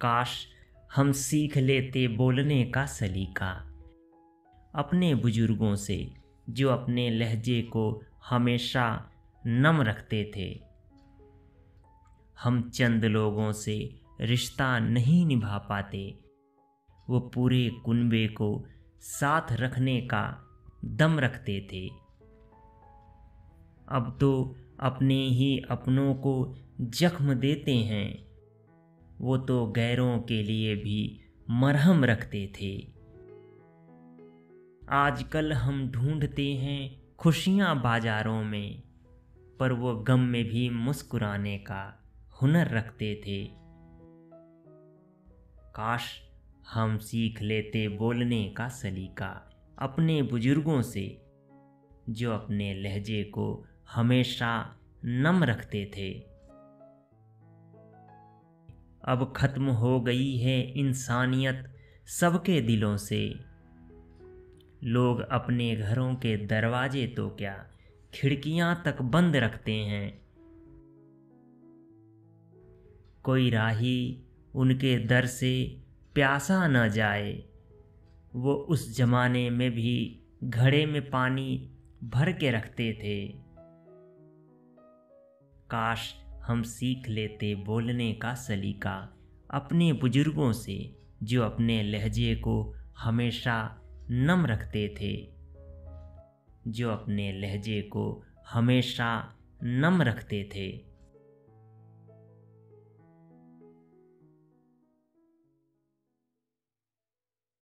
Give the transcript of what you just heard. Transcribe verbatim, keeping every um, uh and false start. काश हम सीख लेते बोलने का सलीका अपने बुजुर्गों से, जो अपने लहजे को हमेशा नम रखते थे। हम चंद लोगों से रिश्ता नहीं निभा पाते, वो पूरे कुनबे को साथ रखने का दम रखते थे। अब तो अपने ही अपनों को जख्म देते हैं, वो तो गैरों के लिए भी मरहम रखते थे। आजकल हम ढूंढते हैं खुशियाँ बाजारों में, पर वो गम में भी मुस्कुराने का हुनर रखते थे। काश हम सीख लेते बोलने का सलीका अपने बुजुर्गों से, जो अपने लहजे को हमेशा नम रखते थे। अब खत्म हो गई है इंसानियत सबके दिलों से। लोग अपने घरों के दरवाजे तो क्या, खिड़कियां तक बंद रखते हैं। कोई राही उनके दर से प्यासा न जाए, वो उस जमाने में भी घड़े में पानी भर के रखते थे। काश हम सीख लेते बोलने का सलीका अपने बुजुर्गों से, जो अपने लहजे को हमेशा नम रखते थे, जो अपने लहजे को हमेशा नम रखते थे।